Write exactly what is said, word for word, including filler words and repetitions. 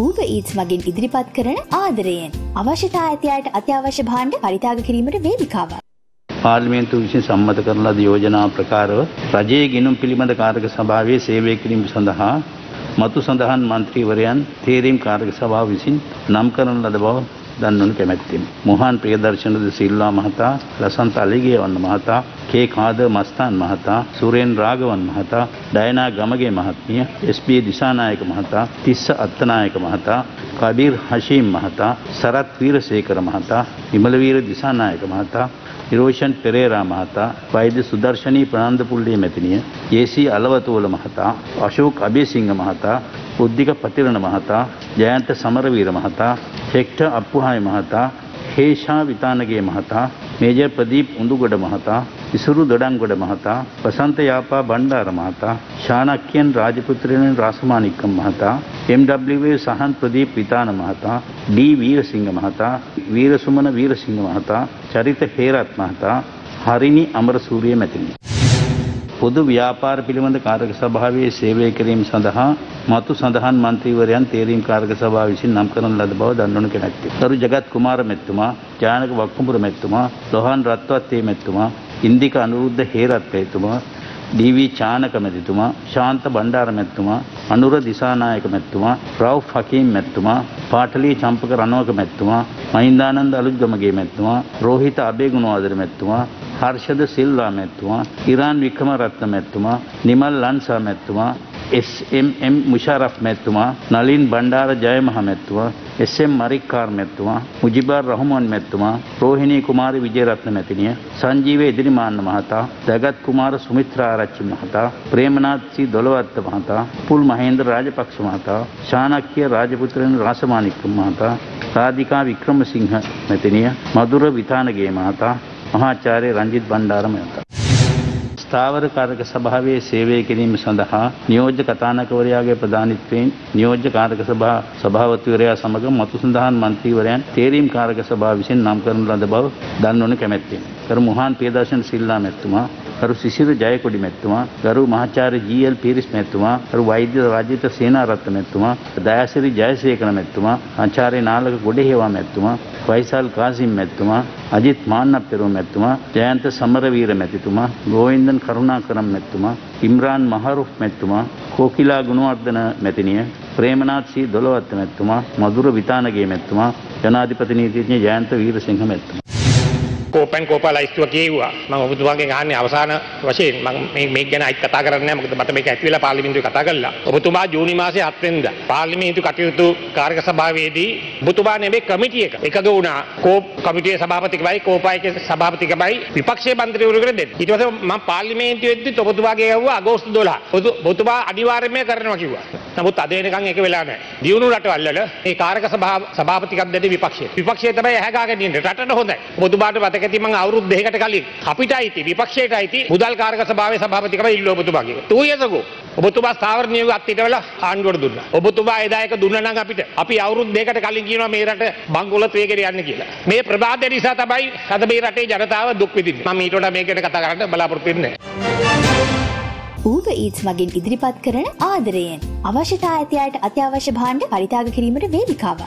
Uber Eats මගින් ඉදිරිපත් කරන ආදරයෙන් අවශ්‍යතා ඇති අයට අත්‍යවශ්‍ය භාණ්ඩ පරිත්‍යාග කිරීමට වේදිකාවක් පාර්ලිමේන්තුව විසින් සම්මත කරන ලද යෝජනා ප්‍රකාරව රජයේ ගිණුම් පිළිබඳ කාර්යක සභාවේ සේවය කිරීම සඳහා මතු සඳහන් മന്ത്രിවරයන් තීරීම් කාර්යක සභාව විසින් නම් කරන ලද බව දන්වනු කැමැත්තෙමි. මොහාන් ප්‍රියදර්ශන ද සිල්වා මහතා, ලසන්ත අලිගේවන්න මහතා, කේ කාදර් මස්තාන් මහතා, සුරේන් රාගවන් මහතා, ඩයනා ගමගේ මහත්මිය, එස්.පී. දිසානායක මහතා, තිස්ස අත්තනායක මහතා, කබීර් හෂීම් මහතා, සරත් වීරසේකර මහතා, විමලවීර දිසානායක මහතා, නිරෝෂන් පෙරේරා මහතා, වෛද්‍ය සුදර්ශනී ප්‍රාන්දපුල්ලේ මැතිණිය, ජේ.සී. අලවතෝල මහතා, අශෝක් අබේසිංහ මහතා, උද්දික පතිරණ මහතා, ජයන්ත සමරවීර මහතා, හෙක්ටර් අප්පුහාය මහතා, හේෂා විතානගේ මහතා, මේජර් ප්‍රදීප් උඳුගොඩ මහතා, ඉසුරු දොඩන්ගොඩ මහතා, වසන්ත යාපා බණ්ඩාර මහතා, ශානක්‍යයන් රාජපුත්‍රයන් රාසමාණික්කම් මහතා, එම්.ඩබ්ලිව්.ඒ. සහන් ප්‍රදීප් විතාන මහතා, ඩී. වීරසිංහ මහතා, වීරසුමන වීරසිංහ මහතා, චරිත හේරත් මහතා, හරිනි අමරසූරිය මැතිණිය. පොදු ව්‍යාපාර පිළිබඳ කාර්යක සභාවේ සේවය කිරීම සඳහා මතු සඳහන් മന്ത്രിවරයන් තීරීම් කාර්යක සභාව විසින් නම් කරන ලද බව දන්වනු කැමැත්තේ. කරු ජගත් කුමාර මෙතුමා, ජානක වක්කුඹුර මෙතුමා, රෝහන් රත්වත් මෙතුමා, ඉන්දික අනුරුද්ධ හේරත් මෙතුමා, ඩී.වී. චානක මෙතුමා, ශාන්ත බණ්ඩාර මෙතුමා, අනුර දිසානායක මෙතුමා, රවුෆ් හකීම් මෙතුමා, පාටලී චම්පක රණවක මෙතුමා, මහින්දානන්ද අලුත්ගමගේ මෙතුමා, රෝහිත අබේගුණවර්ධන මෙතුමා, हर्षद सिल्वा मैत्तुमा, ईरान विक्रमरत्न मैत्तुमा, निमल लांसा मैत्तुमा, एस एम एम मुशारफ मैत्तुमा, नलिन भंडार जयमहा मैत्तुमा, एस एम मरिकार मैत्तुमा, मुजिबार रहमान मैत्तुमा, रोहिणी कुमारी विजयरत्न मैथिनिया, संजीव इद्रिमान महता, जगत कुमार सुमित्रा आरच्चि महता, प्रेमनाथ सी दोलवत्त महता, पुल महेंद्र राजपक्ष महता, चाणक्य राजपुत्रन रासमाणिक महता, राधिका विक्रम सिंह मैथिनिया, मधुर वितानगे महता, මහාචාර්ය රංජිත් බණ්ඩාර මහතා. ස්ථාවර කාර්යක සභාවේ සේවය කිරීම සඳහා නියෝජ්‍ය කතානායකවරයාගේ ප්‍රධානිත්වයෙන් නියෝජ්‍ය කාර්යක සභා සභාපතිවරයා සමග මතු සඳහන් മന്ത്രിවරයන් තීරීම් කාර්යක සභාව විසින් නම් කරන ලද බව දන්වනු කැමැත්තෙමි. කරු මොහාන් ප්‍රියදර්ශන සිල්වා මැතිතුමා, කරු සිසිර ජයකොඩි මැතිතුමා, ගරු මහාචාර්ය ජී.එල්. පීරිස් මැතිතුමා, කරු වෛද්‍ය රාජිත සේනාරත්න මැතිතුමා, දයාසිරි ජයසේකර මැතිතුමා, ආචාර්ය නාලක ගොඩහේවා මැතිතුමා, फैसल कासिम मैत्तुमा, अजित मान्नपेरू मैत्तुमा, जयंत समरवीर मैत्तुमा, गोविंदन करुणाकरम मैत्तुमा, इमरान महारूफ मैत्तुमा, कोकिला गुणवर्धन मैथिनिया, प्रेमनाथ सी दोलवत्त मैत्तुमा, मधुर वितानगे मैत्तुमा, जनाधिपति नीतिज्ञ जयंत वीर सिंह मैत्तुमा. කෝපෙන් කෝපලා ඉස්තුව කියෙව්වා මම ඔබතුමාගෙන් අහන්නේ අවසාන වශයෙන් මම මේක ගැන අයිත් කතා කරන්නේ නැහැ මොකද මට මේක ඇති වෙලා පාර්ලිමේන්තුවේ කතා කළා ඔබතුමා ජූනි මාසේ හත වෙනිදා පාර්ලිමේන්තු කටයුතු කාර්යක සභාවේදී ඔබතුමා නෙමෙයි කමිටිය එක එකතු වුණා කෝප් කමිටියේ සභාපතිකමයි කෝපායකේ සභාපතිකමයි විපක්ෂයේ മന്ത്രിවරුන්ට දෙන්න ඊට පස්සේ මම පාර්ලිමේන්තුවේදී ඔබතුමාගේ ගැහුවා අගෝස්තු දොළහ ඔබතුමා අනිවාර්යයෙන්ම කරනවා කිව්වා නමුත් අද වෙනකන් ඒක වෙලා නැහැ දියුණු රටවල්වල මේ කාර්යක සභාව සභාපතිකම් දෙන්නේ විපක්ෂයේ විපක්ෂයේ තමයි ඇහැගාගෙන ඉන්නේ රටට හොඳයි ඔබතුමාට කැතිම අවුරුදු දෙකකට කලින් අපිට අයිති විපක්ෂයට අයිති මුදල් කාර්යක සභාවේ සභාපතිකම ඉල්ලුව ඔබතුමාගේ two years ago ඔබතුමා ස්ථාවර නියෝග අත්හිටවලා ආණ්ඩුවට දුන්නා ඔබතුමා එදා එක දුන්නා නම් අපිට අපි අවුරුදු දෙකකට කලින් කියනවා මේ රට බංගලොත්වයේ ගෙන යන්න කියලා මේ ප්‍රබාද නිසා තමයි අද මේ රටේ ජනතාව දුක් විඳින්නේ මම ඊට වඩා මේකට කතා කරන්න බලාපොරොත්තු වෙන්නේ Uber Eats මගින් ඉදිරිපත් කරන ආදරයෙන් අවශ්‍යතා ඇති අයට අත්‍යවශ්‍ය භාණ්ඩ පරිත්‍යාග කිරීමට වේදිකාවක්